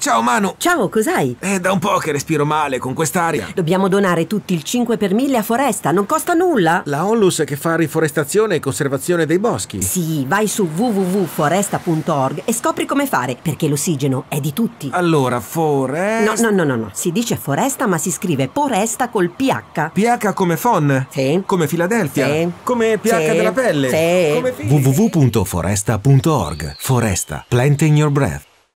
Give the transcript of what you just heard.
Ciao Manu. Ciao, cos'hai? È da un po' che respiro male con quest'aria. Dobbiamo donare tutti il 5 per 1000 a Foresta, non costa nulla. La Onlus che fa riforestazione e conservazione dei boschi. Sì, vai su www.Phoresta.org e scopri come fare, perché l'ossigeno è di tutti. Allora, Foresta... No, si dice Foresta ma si scrive Foresta col PH. PH come Fon? Sì. Come Filadelfia? Sì. Come PH sì. Della pelle? Sì. Come www.Foresta.org. Foresta, plant in your breath.